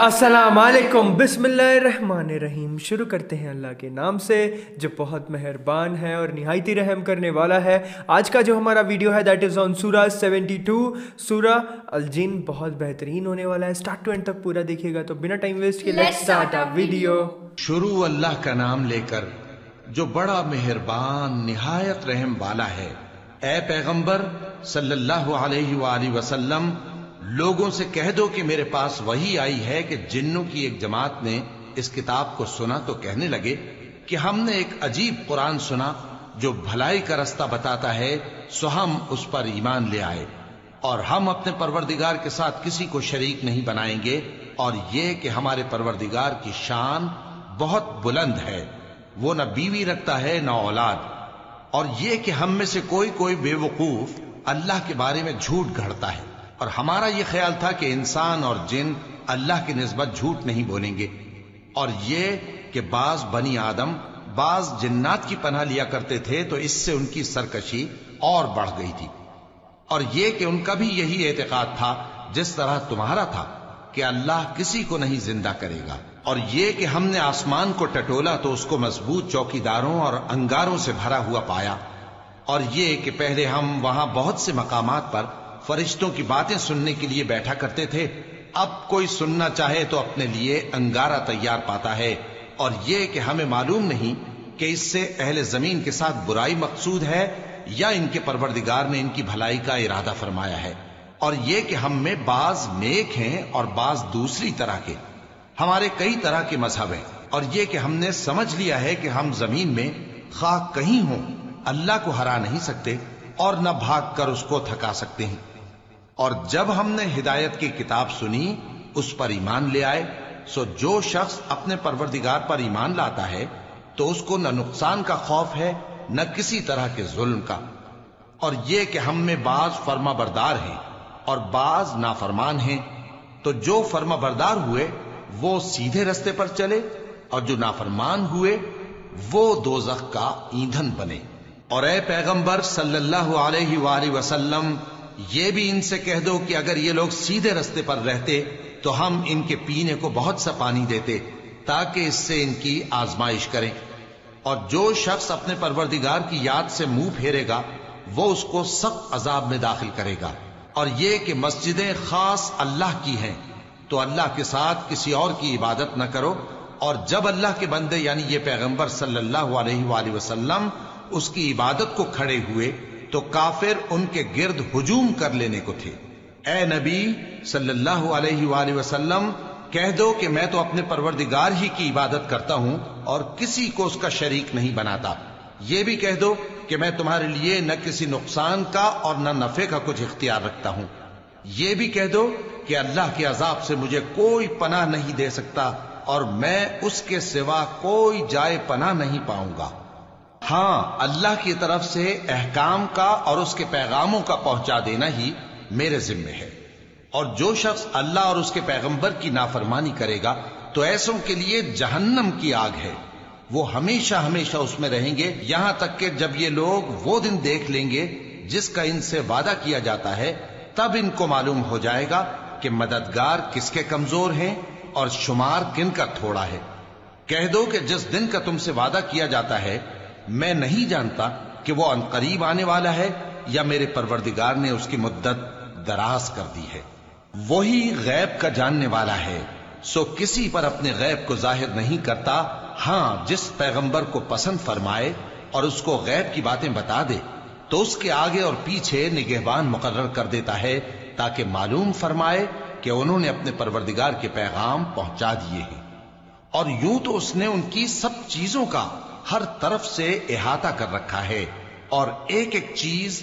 अस्सलाम वालेकुम, बिस्मिल्लाहिर्रहमानिर्रहीम। शुरू करते हैं अल्लाह के नाम से जो बहुत मेहरबान है और नहायत ही रहम करने वाला है। आज का जो हमारा वीडियो है दैट इज़ ऑन सूरह 72, सूरह अल जिन, बहुत बेहतरीन होने वाला है। स्टार्ट टू एंड तक पूरा देखिएगा। तो बिना टाइम वेस्ट के लेट्स स्टार्ट अ वीडियो। शुरू अल्लाह का नाम लेकर जो बड़ा मेहरबान निहायत रहम वाला है। ए पैगम्बर सल्लल्लाहु अलैहि वसल्लम, लोगों से कह दो कि मेरे पास वही आई है कि जिन्नों की एक जमात ने इस किताब को सुना तो कहने लगे कि हमने एक अजीब कुरान सुना जो भलाई का रास्ता बताता है, सो हम उस पर ईमान ले आए और हम अपने परवरदिगार के साथ किसी को शरीक नहीं बनाएंगे, और ये कि हमारे परवरदिगार की शान बहुत बुलंद है, वो न बीवी रखता है न औलाद, और ये कि हम में से कोई बेवकूफ अल्लाह के बारे में झूठ गढ़ता है। और हमारा यह ख्याल था कि इंसान और जिन अल्लाह की निस्बत झूठ नहीं बोलेंगे, और ये कि बाज बनी आदम बाज जिन्नात की पनाह लिया करते थे तो इससे उनकी सरकशी और बढ़ गई थी, और ये कि उनका भी यही एतकाद था जिस तरह तुम्हारा था कि अल्लाह किसी को नहीं जिंदा करेगा, और ये कि हमने आसमान को टटोला तो उसको मजबूत चौकीदारों और अंगारों से भरा हुआ पाया, और ये कि पहले हम वहां बहुत से मकामात पर फरिश्तों की बातें सुनने के लिए बैठा करते थे, अब कोई सुनना चाहे तो अपने लिए अंगारा तैयार पाता है, और यह कि हमें मालूम नहीं कि इससे अहले जमीन के साथ बुराई मकसूद है या इनके परवरदिगार ने इनकी भलाई का इरादा फरमाया है, और यह कि हम में बाज नेक हैं और बाज दूसरी तरह के। हमारे कई तरह के मजहब हैं, और यह कि हमने समझ लिया है कि हम जमीन में खा कहीं हों अल्लाह को हरा नहीं सकते और न भाग कर उसको थका सकते हैं, और जब हमने हिदायत की किताब सुनी उस पर ईमान ले आए। सो जो शख्स अपने परवरदिगार पर ईमान लाता है तो उसको न नुकसान का खौफ है न किसी तरह के जुल्म का, और यह कि हम में बाज फर्मा बरदार हैं और बाज नाफरमान हैं, तो जो फर्मा बरदार हुए वो सीधे रास्ते पर चले और जो नाफरमान हुए वो दोज़ख का ईंधन बने। और ए पैगंबर सल्लल्लाहु अलैहि वसल्लम, ये भी इनसे कह दो कि अगर ये लोग सीधे रास्ते पर रहते तो हम इनके पीने को बहुत सा पानी देते ताकि इससे इनकी आजमाइश करें, और जो शख्स अपने परवरदिगार की याद से मुंह फेरेगा वो उसको सख्त अजाब में दाखिल करेगा, और ये कि मस्जिदें खास अल्लाह की हैं तो अल्लाह के साथ किसी और की इबादत न करो, और जब अल्लाह के बंदे यानी ये पैगम्बर सल्लल्लाहु अलैहि वसल्लम उसकी इबादत को खड़े हुए तो काफिर उनके गिर्द हुजूम कर लेने को थे। ए नबी सल्लल्लाहु अलैहि वसल्लम, कह दो कि मैं तो अपने परवरदिगार ही की इबादत करता हूं और किसी को उसका शरीक नहीं बनाता। यह भी कह दो कि मैं तुम्हारे लिए न किसी नुकसान का और न नफे का कुछ इख्तियार रखता हूं। यह भी कह दो कि अल्लाह के अजाब से मुझे कोई पनाह नहीं दे सकता और मैं उसके सिवा कोई जाए पनाह नहीं पाऊंगा। हाँ, अल्लाह की तरफ से अहकाम का और उसके पैगामों का पहुंचा देना ही मेरे जिम्मे है, और जो शख्स अल्लाह और उसके पैगंबर की नाफरमानी करेगा तो ऐसों के लिए जहन्नम की आग है, वो हमेशा हमेशा उसमें रहेंगे, यहां तक कि जब ये लोग वो दिन देख लेंगे जिसका इनसे वादा किया जाता है तब इनको मालूम हो जाएगा कि मददगार किसके कमजोर हैं और शुमार किन का थोड़ा है। कह दो कि जिस दिन का तुमसे वादा किया जाता है मैं नहीं जानता कि वो अनकरीब आने वाला है या मेरे परवरदिगार ने उसकी मुद्दत दराज कर दी है, वही गैब का जानने वाला है, सो किसी पर अपने गैब को जाहिर नहीं करता। हाँ, जिस पैगंबर को पसंद फरमाए और उसको गैब की बातें बता दे तो उसके आगे और पीछे निगहबान मुकर्रर कर देता है ताकि मालूम फरमाए कि उन्होंने अपने परवरदिगार के पैगाम पहुंचा दिए हैं, और यूं तो उसने उनकी सब चीजों का हर तरफ से इहाता कर रखा है और एक एक चीज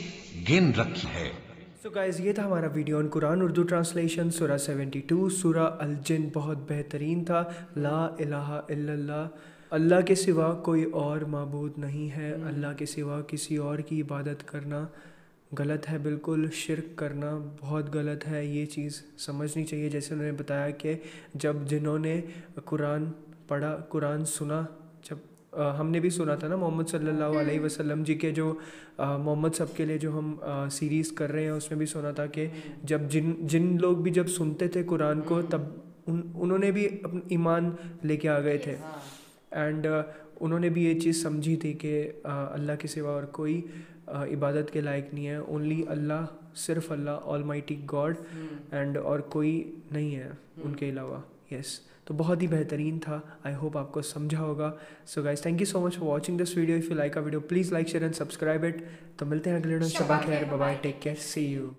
गिन रखी है। सो गाइस, ये था हमारा video on Quran Urdu translation सूरह 72 सूरह अल जिन। बहुत बेहतरीन था। ला इलाहा इल्लल्लाह, अल्लाह के सिवा कोई और माबूद नहीं है, अल्लाह के सिवा किसी और की इबादत करना गलत है, बिल्कुल शिर्क करना बहुत गलत है, ये चीज़ समझनी चाहिए। जैसे उन्होंने बताया कि जब जिन्होंने कुरान पढ़ा, कुरान सुना, जब हमने भी सुना था ना मोहम्मद सल्लल्लाहु अलैहि वसल्लम जी के जो मोहम्मद सब के लिए जो हम सीरीज़ कर रहे हैं उसमें भी सुना था कि जब जिन लोग भी जब सुनते थे कुरान को तब उन्होंने भी अपना ईमान लेके आ गए थे एंड उन्होंने भी ये चीज़ समझी थी कि अल्लाह के सिवा और कोई इबादत के लायक नहीं है, ओनली अल्लाह, सिर्फ अल्लाह ऑलमाइटी गॉड एंड और कोई नहीं है उनके अलावा। यस, तो बहुत ही बेहतरीन था, आई होप आपको समझा होगा। So guys, thank you so much for watching this video. If you like a video please like share and subscribe it. तो मिलते हैं अगले वीडियो में, bye bye, take care, see you.